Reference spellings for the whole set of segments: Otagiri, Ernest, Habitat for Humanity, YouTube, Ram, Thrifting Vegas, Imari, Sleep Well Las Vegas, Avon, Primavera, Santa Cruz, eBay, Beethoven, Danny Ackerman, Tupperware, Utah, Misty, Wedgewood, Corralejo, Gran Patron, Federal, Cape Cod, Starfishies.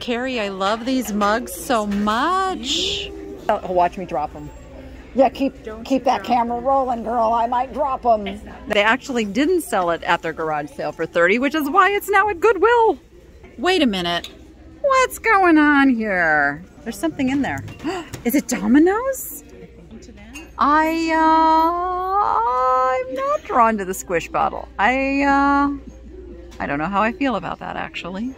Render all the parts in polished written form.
Carrie, I love these mugs so much. Oh, watch me drop them. Yeah, keep that camera rolling, girl. I might drop them. They actually didn't sell it at their garage sale for $30, which is why it's now at Goodwill. Wait a minute. What's going on here? There's something in there. Is it Domino's? I'm not drawn to the squish bottle. I don't know how I feel about that, actually.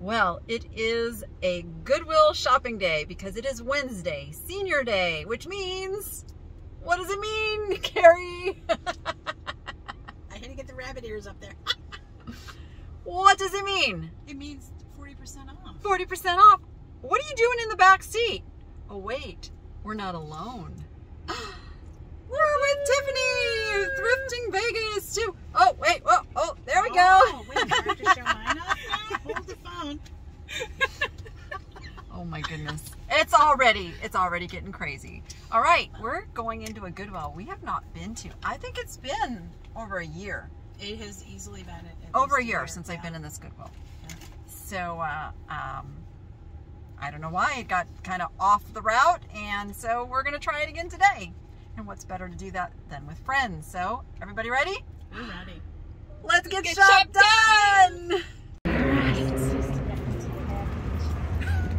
Well, it is a Goodwill shopping day because it is Wednesday, Senior Day, which means, what does it mean, Carrie? I had to get the rabbit ears up there. What does it mean? It means 40% off. 40% off? What are you doing in the back seat? Oh, wait, we're not alone. We're with Tiffany, Thrifting Vegas, too. Oh, wait, whoa, oh, there we go. Oh, wait, I have to show mine off now. Hold the phone. Oh my goodness. It's already getting crazy. All right, we're going into a Goodwill we have not been to. I think it's been over a year. It has easily been over a year since I've been in this Goodwill. Yeah. So, I don't know why it got kind of off the route, and so we're going to try it again today. And what's better to do that than with friends? So, everybody ready? We're ready. Let's get shop done! Right.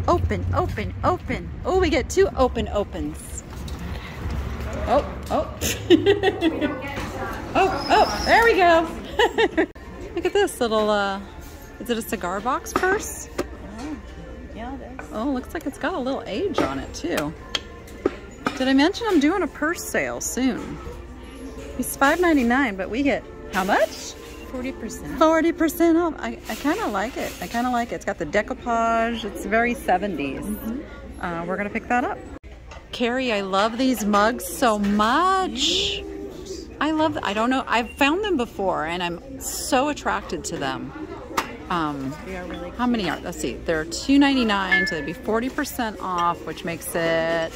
Open, open, open. Oh, we get two open opens. Oh, oh. Oh, oh, there we go. Look at this little, is it a cigar box purse? Oh, yeah, it is. Oh, looks like it's got a little age on it, too. Did I mention I'm doing a purse sale soon? It's $5.99, but we get how much? 40%. 40% off. I kind of like it. I kind of like it. It's got the decoupage. It's very 70s. Mm-hmm. We're going to pick that up. Carrie, I love these mugs so much. I don't know. I've found them before, and I'm so attracted to them. How many are? Let's see. They're $2.99, so they'd be 40% off, which makes it...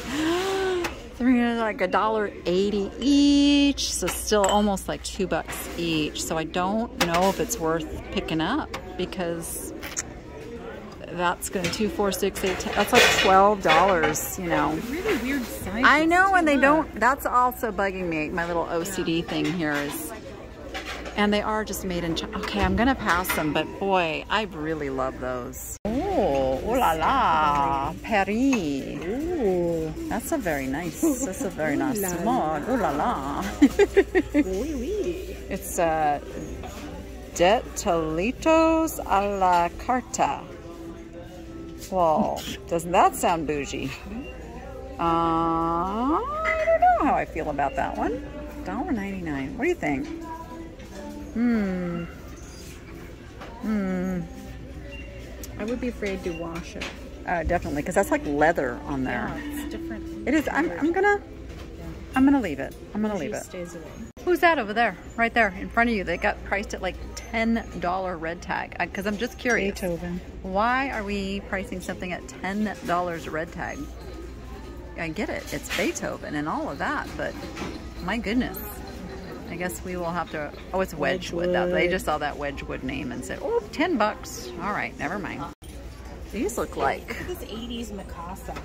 like $1.80 each, so still almost like $2 each. So I don't know if it's worth picking up because that's going to 2, 4, 6, 8, 10. That's like $12. You know, really weird sizes. I know, and they don't. That's also bugging me. My little OCD thing here is, and they are just made in China. Okay, I'm gonna pass them, but boy, I really love those. Oh, oh la la, Paris. Ooh, that's a very nice. That's a very nice mug. Oh la la. Oui, oui. It's Detalitos a la carta. Whoa, doesn't that sound bougie? I don't know how I feel about that one. $1.99. What do you think? I would be afraid to wash it. Definitely, because that's like leather on there. Yeah, it's different. It is. I'm gonna leave it. I'm gonna leave it. Stays away. Who's that over there? Right there in front of you. They got priced at like $10 red tag. Because I'm just curious. Beethoven. Why are we pricing something at $10 red tag? I get it. It's Beethoven and all of that, but my goodness. I guess we will have to, oh, it's Wedgewood. They just saw that Wedgewood name and said, oh, $10. All right, never mind. These look like. Look at this 80s Mikasa.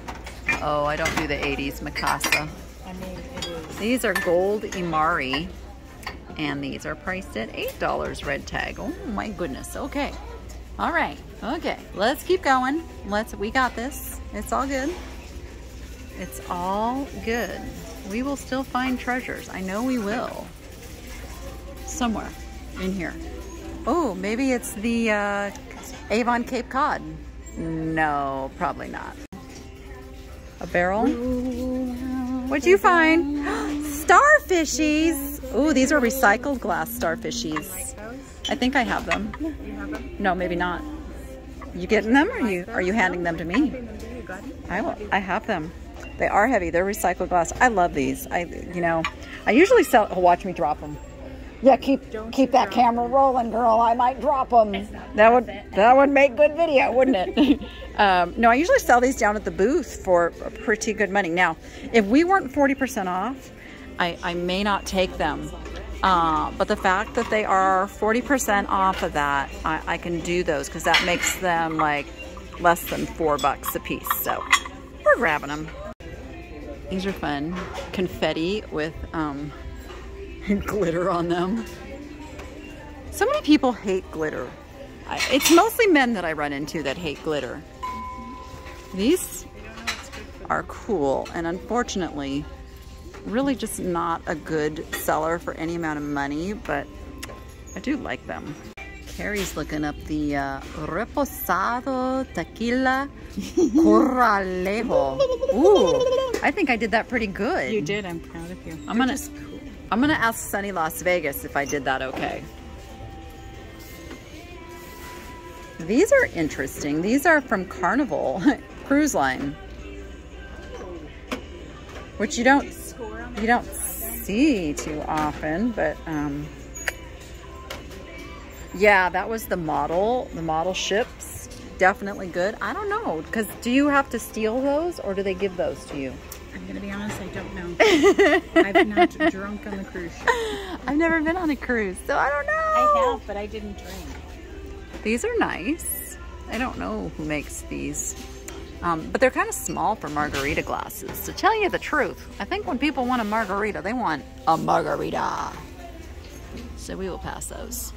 Oh, I don't do the 80s Mikasa. I mean, it is. These are gold Imari, and these are priced at $8 red tag. Oh my goodness, okay. All right, okay, let's keep going. We got this, it's all good. It's all good. We will still find treasures, I know we will. Somewhere in here. Oh, maybe it's the Avon Cape Cod. No, probably not. A barrel? What'd you find? Starfishies! Oh, these are recycled glass starfishies. I think I have them. No, maybe not. You getting them, or are you handing them to me? I have them. They are heavy. They're recycled glass. I love these. I usually sell. Oh, watch me drop them. Yeah, keep that camera rolling, girl. I might drop them. That would make good video, wouldn't it? No, I usually sell these down at the booth for pretty good money. Now, if we weren't 40% off, I may not take them. But the fact that they are 40% off of that, I can do those because that makes them like less than $4 a piece. So we're grabbing them. These are fun. Confetti with glitter on them. So many people hate glitter. It's mostly men that I run into that hate glitter. These are cool and unfortunately really just not a good seller for any amount of money, but I do like them. Carrie's looking up the reposado tequila corralejo. Ooh, I think I did that pretty good. You did. I'm proud of you. I'm gonna ask Sunny Las Vegas if I did that okay. These are interesting. These are from Carnival Cruise Line, which you don't see too often, but yeah, that was the model ships. Definitely good. I don't know, because do you have to steal those or do they give those to you? I'm gonna be honest, I don't know. I've not drunk on the cruise ship. I've never been on a cruise, so I don't know. I have, but I didn't drink. These are nice. I don't know who makes these. But they're kind of small for margarita glasses. To tell you the truth, I think when people want a margarita, they want a margarita. So we will pass those.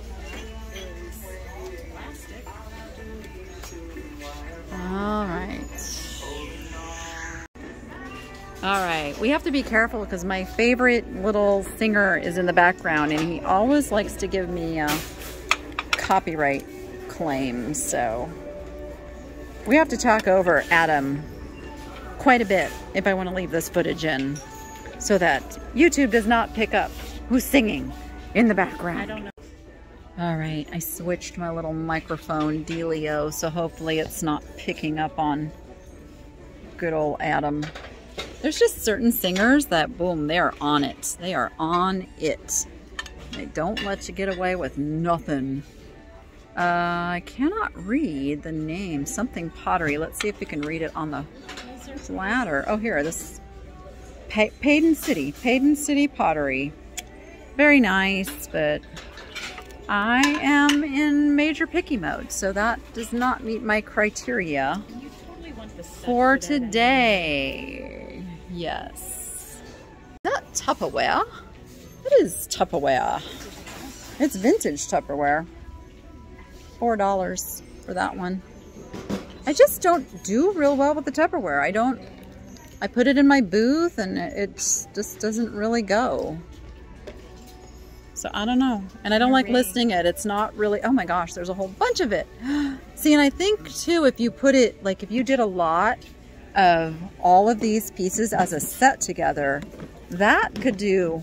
All right. All right, we have to be careful because my favorite little singer is in the background and he always likes to give me copyright claims. So we have to talk over Adam quite a bit if I want to leave this footage in so that YouTube does not pick up who's singing in the background. I don't know. All right, I switched my little microphone dealio, so hopefully it's not picking up on good old Adam. There's just certain singers that, boom, they're on it. They are on it. They don't let you get away with nothing. I cannot read the name. Something pottery. Let's see if we can read it on the ladder. Oh, here, this Payden City Pottery. Very nice, but I am in major picky mode, so that does not meet my criteria for today. Yes. Is that Tupperware? What is Tupperware? It's vintage Tupperware. $4 for that one. I just don't do real well with the Tupperware. I put it in my booth and it just doesn't really go. So I don't know. And I don't like listing it. It's not really, oh my gosh, there's a whole bunch of it. See, and I think too, if you put it, like if you did a lot of all of these pieces as a set together, that could do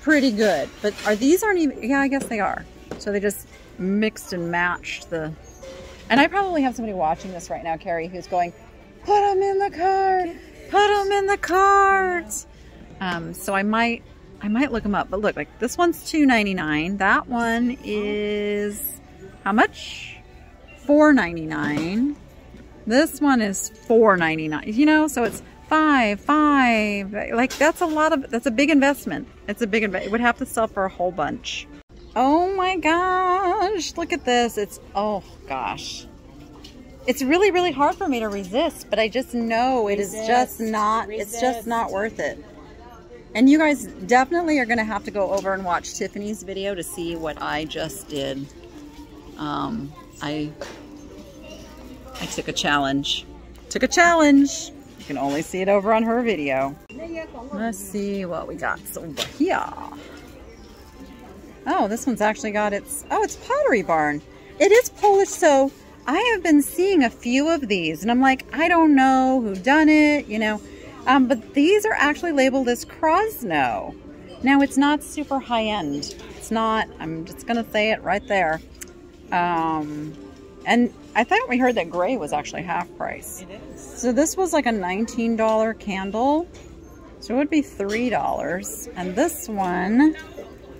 pretty good. But are these aren't even, yeah, I guess they are. So they just mixed and matched the, and I probably have somebody watching this right now, Carrie, who's going, put them in the cart, put them in the cart. So I might look them up, but look, like this one's $2.99. That one is how much? $4.99. This one is $4.99, you know, so it's five, like that's a lot of, that's a big investment. It's a big investment. It would have to sell for a whole bunch. Oh my gosh, look at this. It's, oh gosh. It's really, really hard for me to resist, but I just know it is just not, it's just not worth it. And you guys definitely are going to have to go over and watch Tiffany's video to see what I just did. I took a challenge. Took a challenge. You can only see it over on her video. Let's see what we got over here. Oh, this one's actually got its, oh, it's Pottery Barn. It is Polish, so I have been seeing a few of these and I'm like, I don't know who done it, you know, but these are actually labeled as Krosno. Now it's not super high end. It's not, I'm just gonna say it right there. And I thought we heard that gray was actually half price. It is. So this was like a $19 candle. So it would be $3. And this one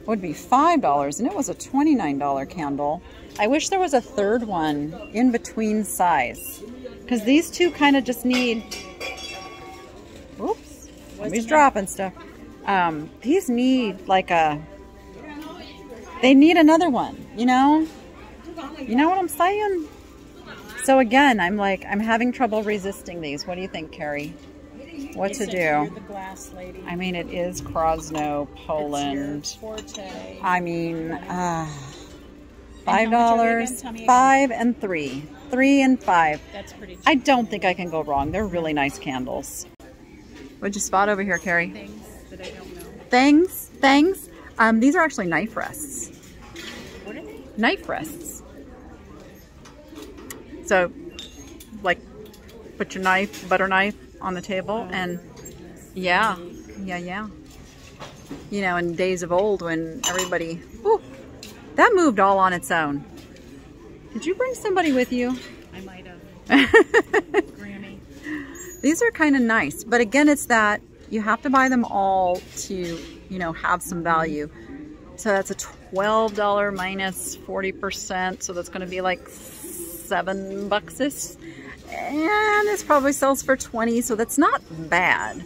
would be $5, and it was a $29 candle. I wish there was a third one in between size, because these two kind of just need, oops, somebody's dropping stuff. These need like a, they need another one, you know? You know what I'm saying? So again, I'm like, I'm having trouble resisting these. What do you think, Carrie? What to do? You're the glass lady. I mean, it is Krosno, Poland. It's your forte. I mean, $5, $5 and $3. $3 and $5. That's pretty cheap. I don't think I can go wrong. They're really nice candles. What'd you spot over here, Carrie? Things that I don't know. Things? Things? These are actually knife rests. What are they? Knife rests. So, like, put your knife, butter knife, on the table, and yeah, you know, in days of old when everybody, ooh, that moved all on its own. Did you bring somebody with you? I might have. Grammy. These are kind of nice, but again, it's that you have to buy them all to, you know, have some value. So that's a $12 minus 40%, so that's going to be like $7. And this probably sells for 20, so that's not bad.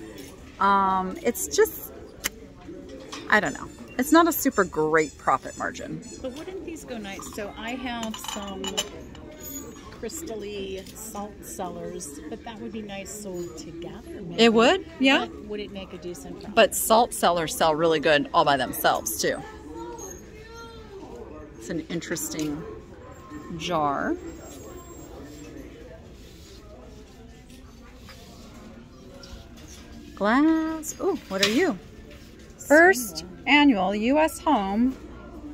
It's just, I don't know. It's not a super great profit margin. But wouldn't these go nice? So I have some crystally salt cellars, but that would be nice sold together. Maybe. It would, yeah. But would it make a decent profit? But salt cellars sell really good all by themselves, too. It's an interesting jar. Glass. Oh, what are you? First annual U.S. Home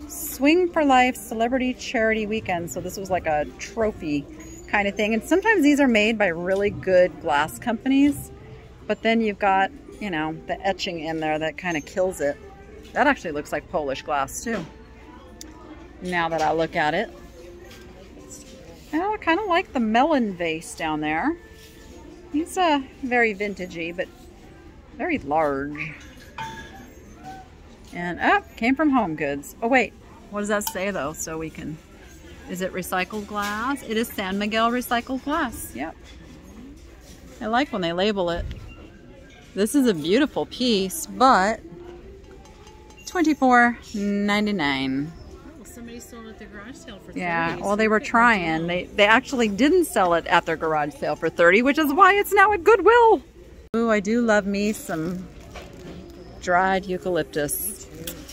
Swing for Life Celebrity Charity Weekend. So this was like a trophy kind of thing. And sometimes these are made by really good glass companies. But then you've got, you know, the etching in there that kind of kills it. That actually looks like Polish glass too. Now that I look at it. Oh, I kind of like the melon vase down there. He's very vintagey, but very large. And oh, came from Home Goods. Oh wait, what does that say though? So we can, is it recycled glass? It is San Miguel recycled glass. Yep. I like when they label it. This is a beautiful piece, but $24.99. Well, somebody sold it at the garage sale for $30. Yeah, well they were trying. They actually didn't sell it at their garage sale for $30, which is why it's now at Goodwill. Ooh, I do love me some dried eucalyptus.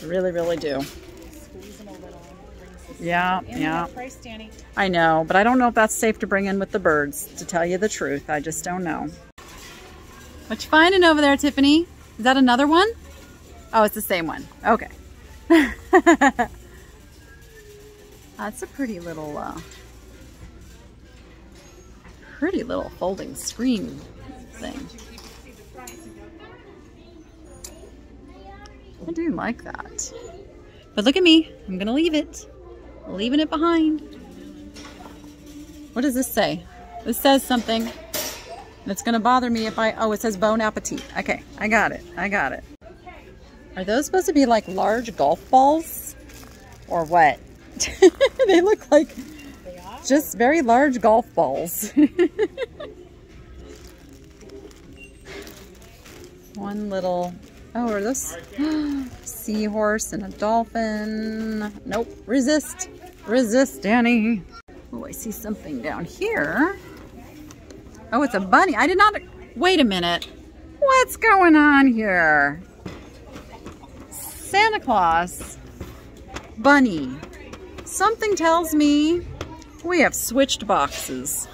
I really, really do. Squeeze them a little. Yeah, yeah. Price, Danny. I know, but I don't know if that's safe to bring in with the birds, to tell you the truth. I just don't know. What you finding over there, Tiffany? Is that another one? Oh, it's the same one. Okay. That's a pretty little folding screen thing. I do like that. But look at me. I'm going to leave it. Leaving it behind. What does this say? This says something that's going to bother me if I... Oh, it says Bon Appetit. Okay, I got it. I got it. Are those supposed to be like large golf balls? Or what? They look like just very large golf balls. One little... Oh, are those seahorse and a dolphin? Nope. Resist. Resist, Danny. Oh, I see something down here. Oh, it's a bunny. I did not... Wait a minute. What's going on here? Santa Claus. Bunny. Something tells me we have switched boxes.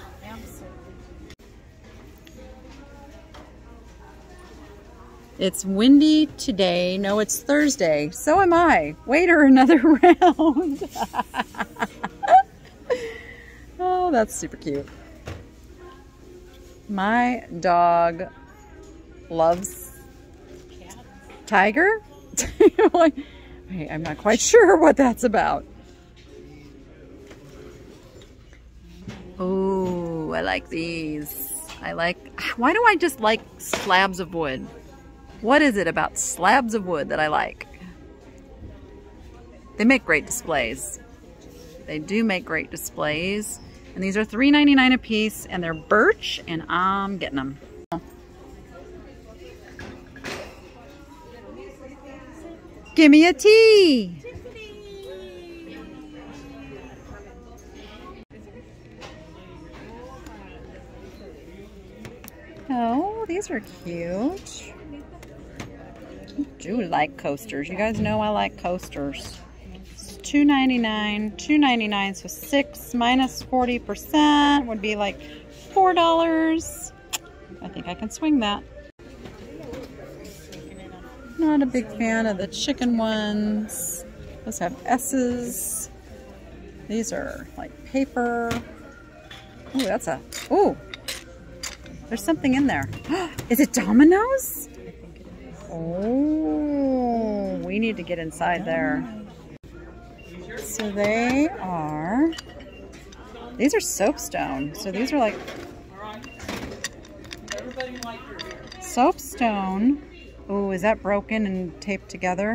It's windy today. No, it's Thursday. So am I. Waiter, another round. Oh, that's super cute. My dog loves tiger? Wait, I'm not quite sure what that's about. Oh, I like these. I like... Why do I just like slabs of wood? What is it about slabs of wood that I like? They make great displays. They do make great displays. And these are $3.99 a piece, and they're birch, and I'm getting them. Give me a tea. Tiffany. Oh, these are cute. I do like coasters. You guys know I like coasters. $2.99, $2.99, so 6 minus 40% would be like $4. I think I can swing that. Not a big fan of the chicken ones. Those have S's. These are like paper. Ooh, that's a, ooh, there's something in there. Is it Domino's? Oh, we need to get inside there. So they are, these are soapstone. So these are like soapstone. Oh, is that broken and taped together?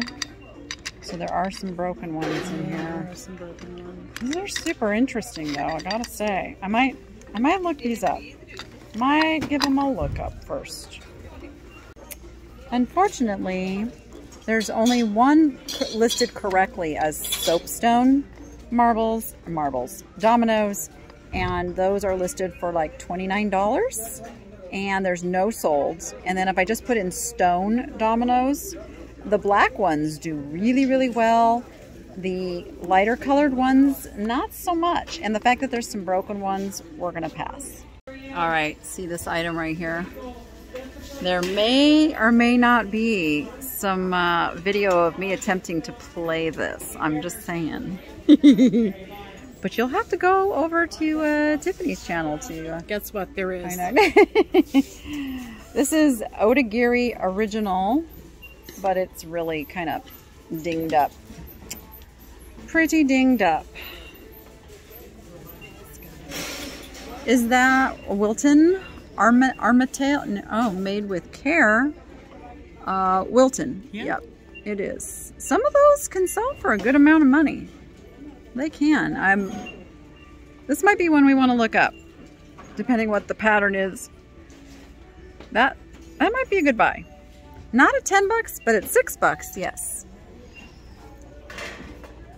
So there are some broken ones in here. These are super interesting though, I gotta say. I might look these up. Might give them a look up first. Unfortunately, there's only one listed correctly as soapstone marbles, Dominoes, and those are listed for like $29, and there's no solds. And then if I just put in stone Dominoes, the black ones do really, really well. The lighter colored ones, not so much. And the fact that there's some broken ones, we're gonna pass. All right, see this item right here? There may or may not be some video of me attempting to play this. I'm just saying. But you'll have to go over to Tiffany's channel to... Guess what? There is. I know. This is Otagiri original, but it's really kind of dinged up. Pretty dinged up. Is that Wilton? Armatail? No, oh, made with care. Wilton. Yeah. Yep, it is. Some of those can sell for a good amount of money. They can. This might be one we want to look up, depending what the pattern is. That might be a good buy. Not at $10, but at $6, yes.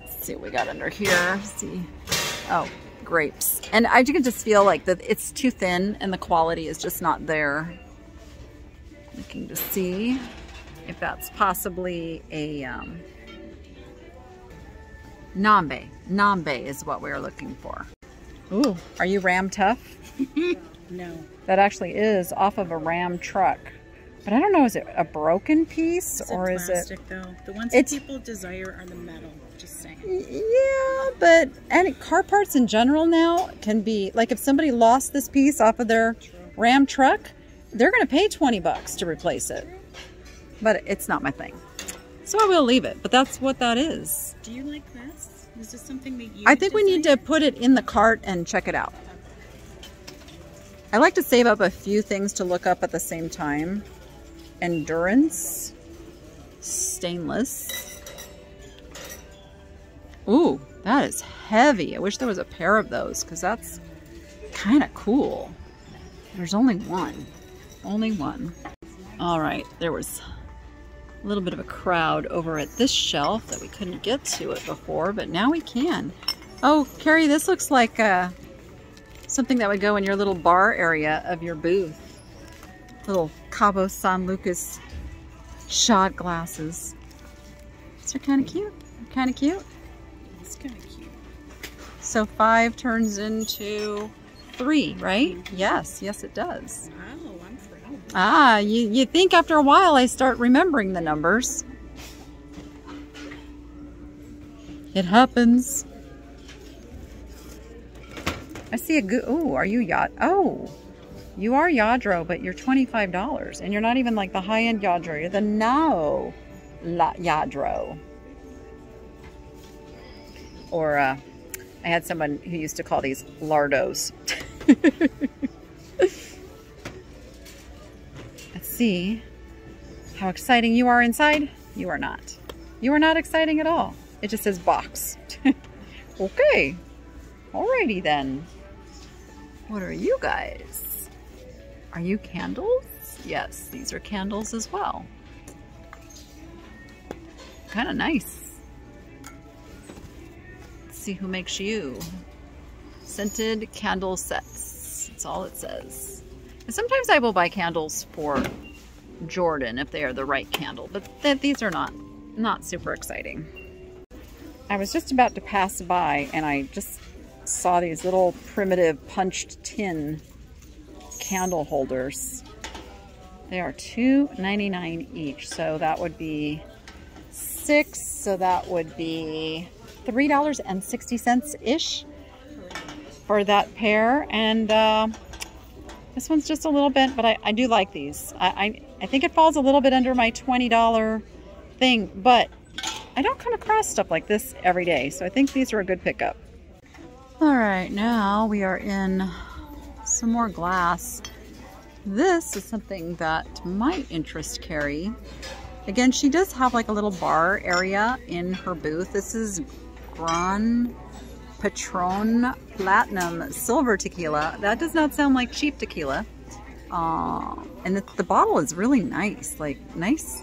Let's see what we got under here. Let's see. Oh. Grapes, and I can just feel like that it's too thin and the quality is just not there. Looking to see if that's possibly a Nambe. Nambe is what we are looking for. Ooh, are you Ram tough? No. That actually is off of a Ram truck. But I don't know, is it a broken piece or is it plastic though? The ones that people desire are the metal, just saying. Yeah, but and car parts in general now can be like if somebody lost this piece off of their Ram truck, they're gonna pay $20 to replace it. But it's not my thing. So I will leave it, but that's what that is. Do you like this? Is this something that you I think we need to put it in the cart and check it out. I like to save up a few things to look up at the same time. Endurance, stainless. Ooh, that is heavy. I wish there was a pair of those because that's kind of cool. There's only one, All right, there was a little bit of a crowd over at this shelf that we couldn't get to it before, but now we can. Oh, Carrie, this looks like something that would go in your little bar area of your booth. Little Cabo San Lucas shot glasses. These are kind of cute. It's kind of cute. So 5 turns into 3, right? Mm-hmm. Yes, yes it does. Wow, I'm proud. Ah, you think after a while I start remembering the numbers. It happens. I see a good, oh, are you oh. You are Yadro, but you're $25, and you're not even like the high-end Yadro. You're the Nao Yadro. Or I had someone who used to call these Lardos. Let's see how exciting you are inside. You are not. You are not exciting at all. It just says box. Okay. Alrighty then. What are you guys? Are you candles? Yes, these are candles as well. Kind of nice. Let's see who makes you. Scented candle sets. That's all it says. And sometimes I will buy candles for Jordan if they are the right candle, but these are not super exciting. I was just about to pass by and I just saw these little primitive punched tin candle holders. They are $2.99 each, so that would be $6, so that would be $3.60-ish for that pair. And this one's just a little bent, but I do like these. I think it falls a little bit under my $20 thing, but I don't come across stuff like this every day, so I think these are a good pickup. All right, now we are in some more glass. This is something that might interest Carrie. Again, she does have like a little bar area in her booth. This is Gran Patron Platinum Silver Tequila. That does not sound like cheap tequila. And the bottle is really nice, like nice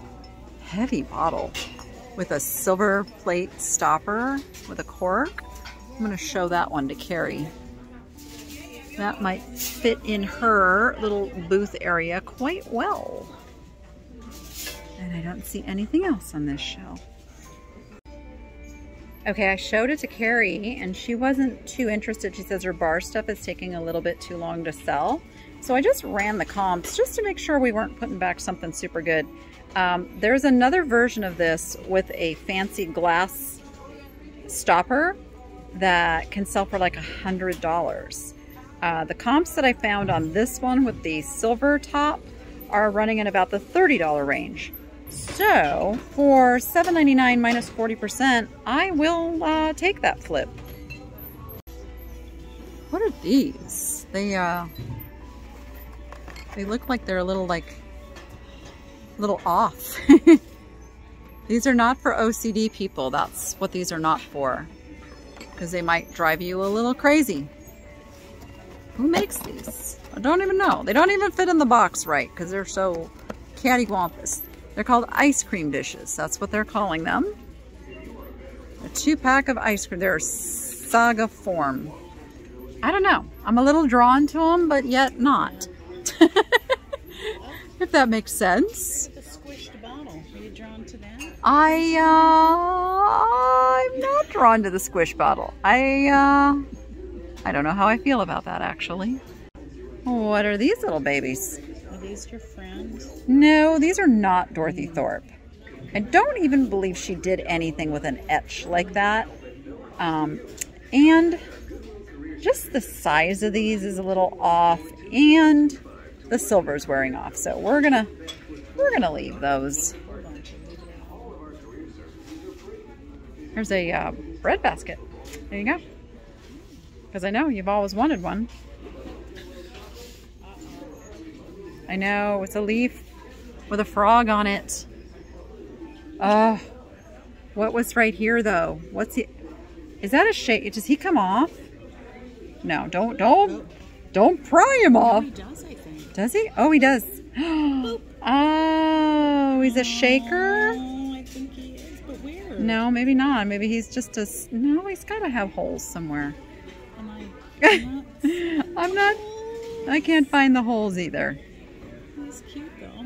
heavy bottle with a silver plate stopper with a cork. I'm going to show that one to Carrie. That might fit in her little booth area quite well. And I don't see anything else on this shelf. Okay, I showed it to Carrie and she wasn't too interested. She says her bar stuff is taking a little bit too long to sell. So I just ran the comps just to make sure we weren't putting back something super good. There's another version of this with a fancy glass stopper that can sell for like $100. The comps that I found on this one with the silver top are running in about the $30 range. So for $7.99 minus 40%, I will take that flip. What are these? They look like they're a little off. These are not for OCD people. That's what these are not for, because they might drive you a little crazy. Who makes these? I don't even know. They don't even fit in the box right because they're so cattywampus. They're called ice cream dishes. That's what they're calling them. A 2-pack of ice cream. They're saga form. I don't know. I'm a little drawn to them, but yet not. If that makes sense. The squished bottle. Are you drawn to that? I'm not drawn to the squish bottle. I don't know how I feel about that, actually. What are these little babies? Are these your friends? No, these are not Dorothy Thorpe. I don't even believe she did anything with an etch like that. And just the size of these is a little off, and the silver's wearing off. So we're gonna leave those. There's a bread basket. There you go. Because I know you've always wanted one. I know, it's a leaf with a frog on it. Oh, what was right here though? What's he? Is that a shade? Does he come off? No, don't pry him off. No, he does, I think. Does he? Oh, he does. Oh, he's a shaker? No, I think he is, but where? No, maybe not. Maybe he's just a, no, he's gotta have holes somewhere. I can't find the holes either. He's cute though.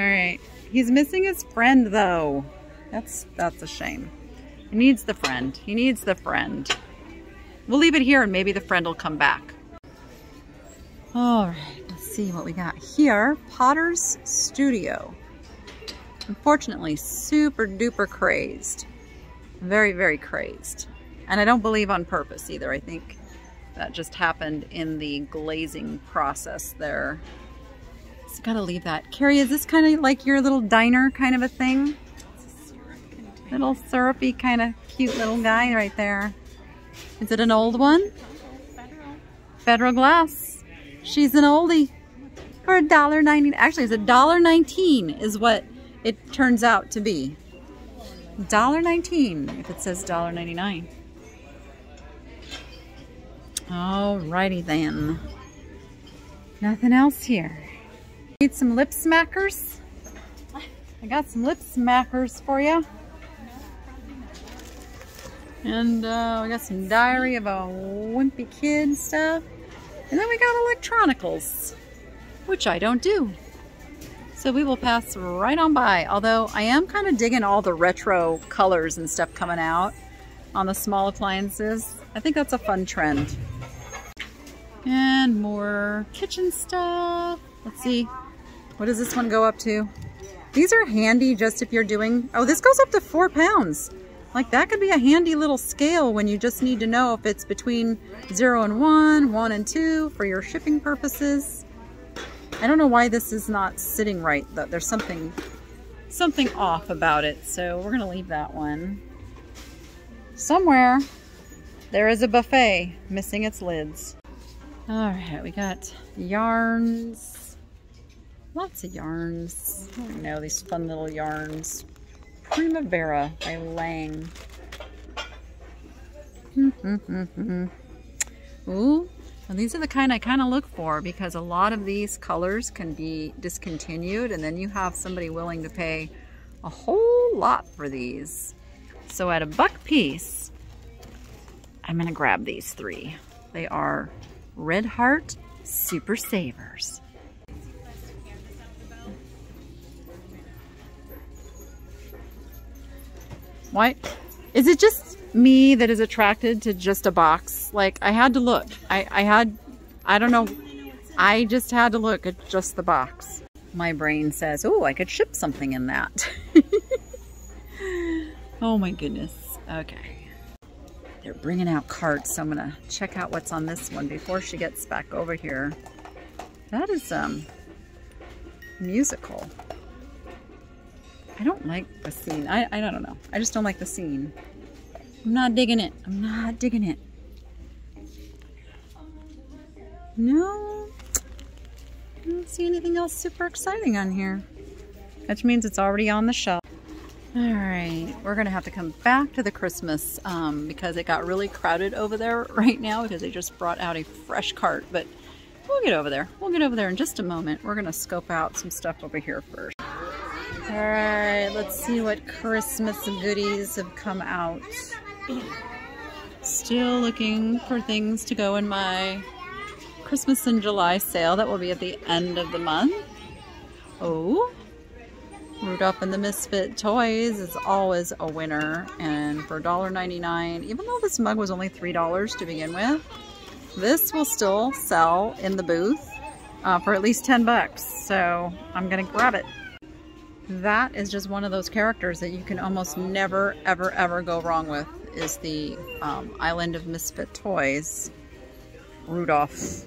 Alright. He's missing his friend though. That's a shame. He needs the friend. He needs the friend. We'll leave it here and maybe the friend will come back. Alright, let's see what we got here. Potter's Studio. Unfortunately, super duper crazed. Very, very crazed. And I don't believe on purpose either. I think that just happened in the glazing process there. So gotta leave that. Carrie, is this kind of like your little diner kind of a thing? It's a syrup little syrupy kind of cute little guy right there. Is it an old one? Federal glass. She's an oldie for $1.90. Actually, it's $1.19 is what it turns out to be. $1.19 if it says $1.99. Alrighty then. Nothing else here. Need some lip smackers? I got some lip smackers for you. And we got some Diary of a Wimpy Kid stuff. And then we got electronicals, which I don't do. So we will pass right on by. Although I am kind of digging all the retro colors and stuff coming out on the small appliances. I think that's a fun trend. And more kitchen stuff. Let's see. What does this one go up to? These are handy just if you're doing... Oh, this goes up to 4 pounds. Like that could be a handy little scale when you just need to know if it's between 0 and 1, 1 and 2 for your shipping purposes. I don't know why this is not sitting right, though. There's something off about it. So we're gonna leave that one. Somewhere there is a buffet missing its lids. All right, we got yarns. Lots of yarns. I don't know, these fun little yarns. Primavera by Lang. Ooh, and these are the kind I kind of look for because a lot of these colors can be discontinued and then you have somebody willing to pay a whole lot for these. So at $1 piece, I'm gonna grab these three. They are Red Heart Super Savers. What? Is it just me that is attracted to just a box? Like, I had to look. I don't know. I just had to look at just the box. My brain says, oh, I could ship something in that. Oh my goodness. Okay. They're bringing out carts, so I'm going to check out what's on this one before she gets back over here. That is musical. I don't like the scene. I don't know. I just don't like the scene. I'm not digging it. I'm not digging it. No. I don't see anything else super exciting on here. Which means it's already on the shelf. Alright. We're going to have to come back to the Christmas because it got really crowded over there right now because they just brought out a fresh cart. But we'll get over there. We'll get over there in just a moment. We're going to scope out some stuff over here first. All right, let's see what Christmas goodies have come out. Still looking for things to go in my Christmas in July sale. That will be at the end of the month. Oh, Rudolph and the Misfit Toys is always a winner. And for $1.99, even though this mug was only $3 to begin with, this will still sell in the booth for at least 10 bucks. So I'm gonna grab it. That is just one of those characters that you can almost never, ever, ever go wrong with, is the Island of Misfit Toys Rudolph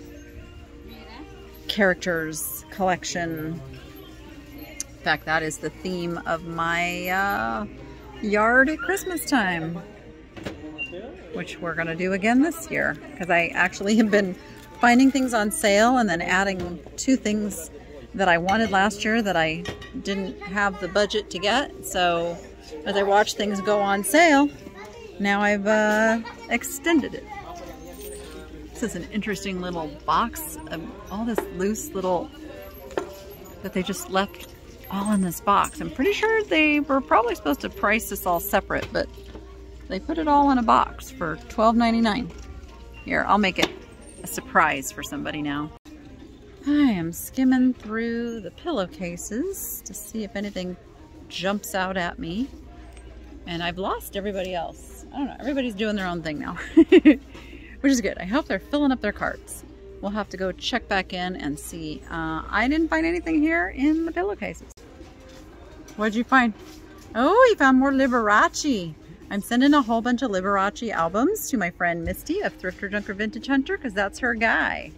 characters collection. In fact, that is the theme of my yard at Christmas time, which we're going to do again this year because I actually have been finding things on sale and then adding two things that I wanted last year that I didn't have the budget to get. So as I watch things go on sale, now I've extended it. This is an interesting little box of all this loose little that they just left all in this box. I'm pretty sure they were probably supposed to price this all separate, but they put it all in a box for $12.99. Here, I'll make it a surprise for somebody now. I am skimming through the pillowcases to see if anything jumps out at me. And I've lost everybody else. I don't know, everybody's doing their own thing now. Which is good. I hope they're filling up their carts. We'll have to go check back in and see. I didn't find anything here in the pillowcases. What'd you find? Oh, you found more Liberace. I'm sending a whole bunch of Liberace albums to my friend Misty of Thrifter Junker Vintage Hunter because that's her guy.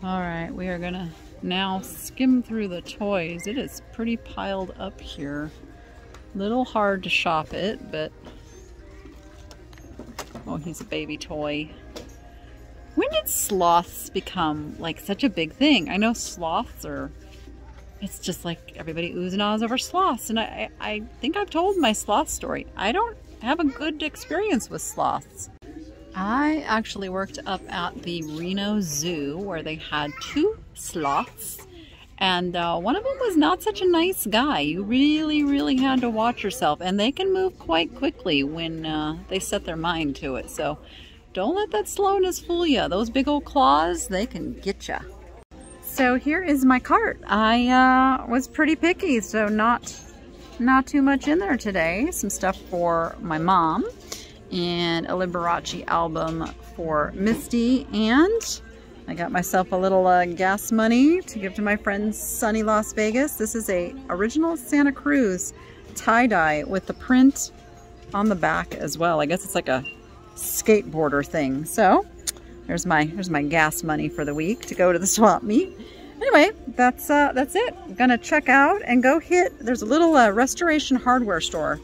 All right, we are gonna now skim through the toys. It is pretty piled up here. Little hard to shop it, but... Oh, he's a baby toy. When did sloths become like such a big thing? I know sloths are It's just like everybody oohs and ahs over sloths, and I think I've told my sloth story. I don't have a good experience with sloths. I actually worked up at the Reno Zoo where they had two sloths, and one of them was not such a nice guy. You really had to watch yourself, and they can move quite quickly when they set their mind to it, so don't let that slowness fool you. Those big old claws, they can get ya. So here is my cart. I was pretty picky, so not too much in there today. Some stuff for my mom, and a Liberace album for Misty, and I got myself a little gas money to give to my friend Sunny Las Vegas. This is a original Santa Cruz tie-dye with the print on the back as well. I guess it's like a skateboarder thing. So there's my gas money for the week to go to the swap meet. Anyway, that's it. I'm gonna check out and go hit, there's a little restoration hardware store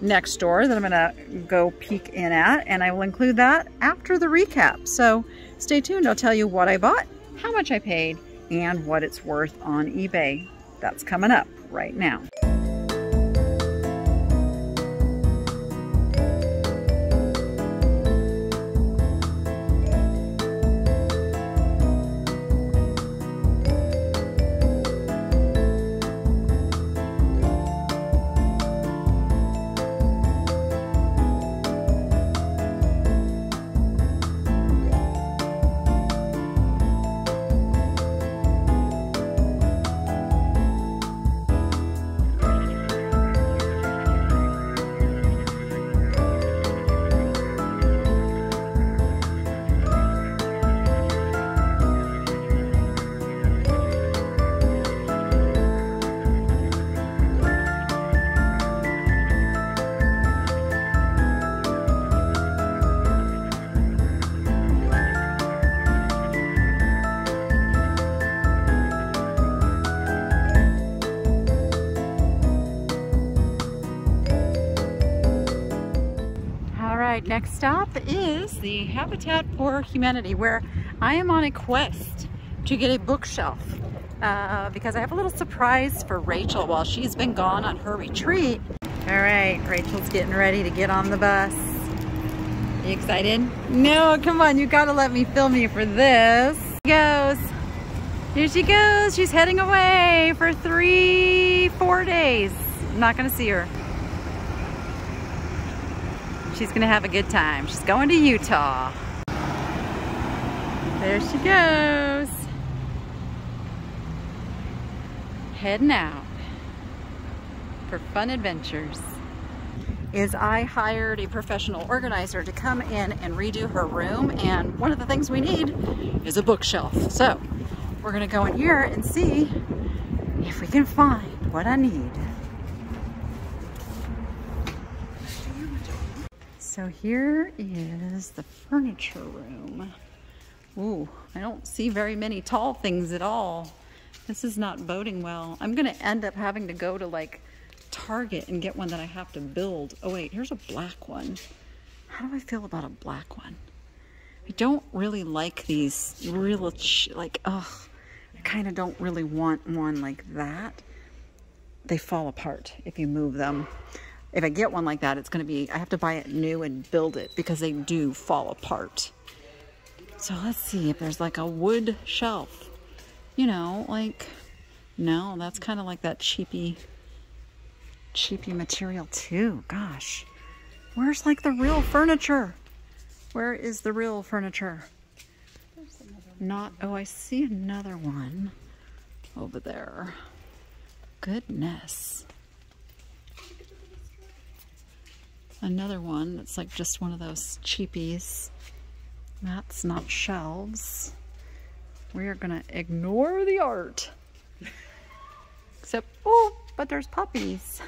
next door that I'm gonna go peek in at, and I will include that after the recap. So stay tuned, I'll tell you what I bought, how much I paid, and what it's worth on eBay. That's coming up right now. Next stop is the Habitat for Humanity, where I am on a quest to get a bookshelf because I have a little surprise for Rachel while she's been gone on her retreat. All right, Rachel's getting ready to get on the bus. Are you excited? No, come on, you gotta let me film you for this. Here she goes, she's heading away for 3-4 days. I'm not gonna see her. She's gonna have a good time. She's going to Utah. There she goes. Heading out for fun adventures. I hired a professional organizer to come in and redo her room, and one of the things we need is a bookshelf. So we're gonna go in here and see if we can find what I need. So here is the furniture room. Ooh, I don't see very many tall things at all. This is not boding well. I'm gonna end up having to go to like Target and get one that I have to build. Oh wait, here's a black one. How do I feel about a black one? I don't really like these real, like, ugh. I kind of don't really want one like that. They fall apart if you move them. If I get one like that, it's going to be, I have to buy it new and build it because they do fall apart. So let's see if there's like a wood shelf, you know, like, no, that's kind of like that cheapy material too. Gosh, where's like the real furniture? Where is the real furniture? Not, oh, I see another one over there. Goodness. Another one that's like just one of those cheapies. That's not shelves. We are gonna ignore the art. Except, oh, but there's puppies.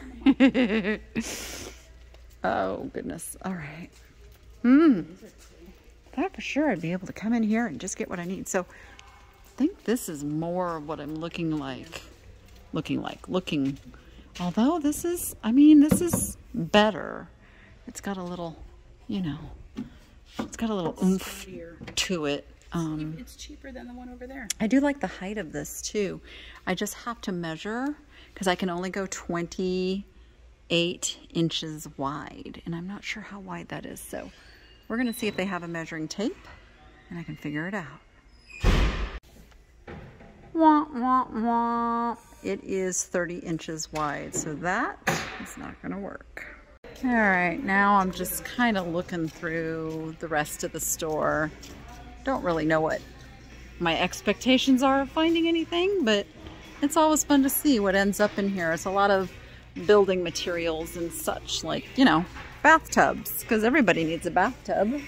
Oh, goodness. All right. I thought for sure I'd be able to come in here and just get what I need. So I think this is more of what I'm looking like. Although this is, I mean, this is better. It's got a little, you know, it's got a little oomph to it. It's cheaper than the one over there. I do like the height of this too. I just have to measure because I can only go 28 inches wide, and I'm not sure how wide that is. So we're gonna see if they have a measuring tape and I can figure it out. Wah, wah, wah. It is 30 inches wide, so that is not gonna work. All right, now I'm just kind of looking through the rest of the store. Don't really know what my expectations are of finding anything, but it's always fun to see what ends up in here. It's a lot of building materials and such, like, you know, bathtubs, because everybody needs a bathtub.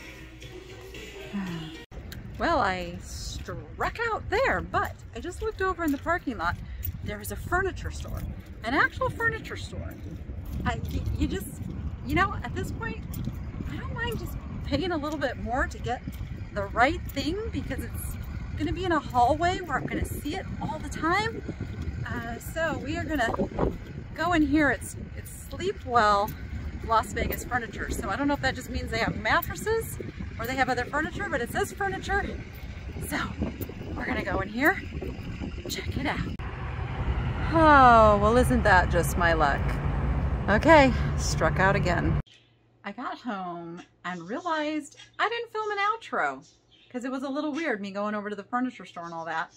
Well, I struck out there, but I just looked over in the parking lot. There is a furniture store, an actual furniture store. You just, you know, at this point, I don't mind just paying a little bit more to get the right thing, because it's going to be in a hallway where I'm going to see it all the time. So we are going to go in here. It's Sleep Well Las Vegas Furniture. So I don't know if that just means they have mattresses or they have other furniture, but it says furniture. So we're going to go in here, check it out. Oh, well, isn't that just my luck? Okay, struck out again. I got home and realized I didn't film an outro because it was a little weird, me going over to the furniture store and all that.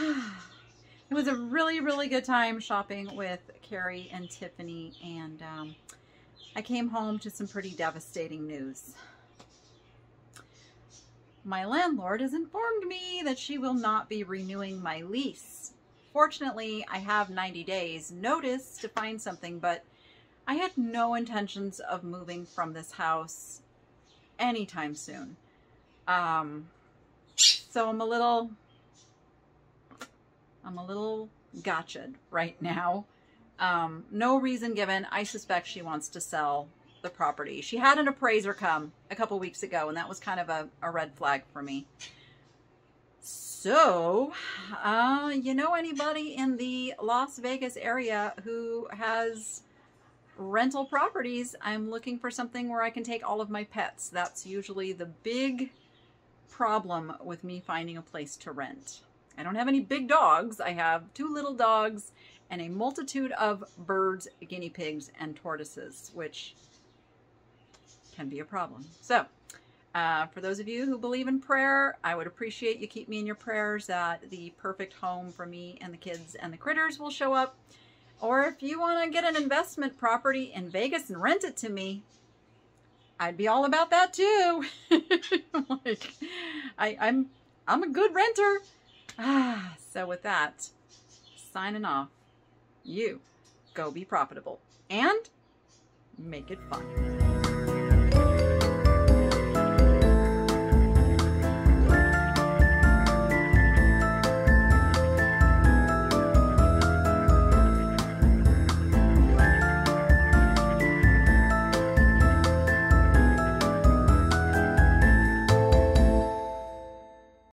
It was a really, really good time shopping with Carrie and Tiffany, and I came home to some pretty devastating news. My landlord has informed me that she will not be renewing my lease. Fortunately, I have 90 days notice to find something, but I had no intentions of moving from this house anytime soon. So I'm a little gotcha'd right now. No reason given. I suspect she wants to sell the property. She had an appraiser come a couple weeks ago, and that was kind of a red flag for me. So, you know anybody in the Las Vegas area who has rental properties? I'm looking for something where I can take all of my pets. That's usually the big problem with me finding a place to rent. I don't have any big dogs. I have two little dogs and a multitude of birds, guinea pigs, and tortoises, which can be a problem. So for those of you who believe in prayer, I would appreciate you keep me in your prayers that the perfect home for me and the kids and the critters will show up. Or if you want to get an investment property in Vegas and rent it to me, I'd be all about that too. Like, I'm a good renter. So with that, signing off. You go be profitable and make it fun.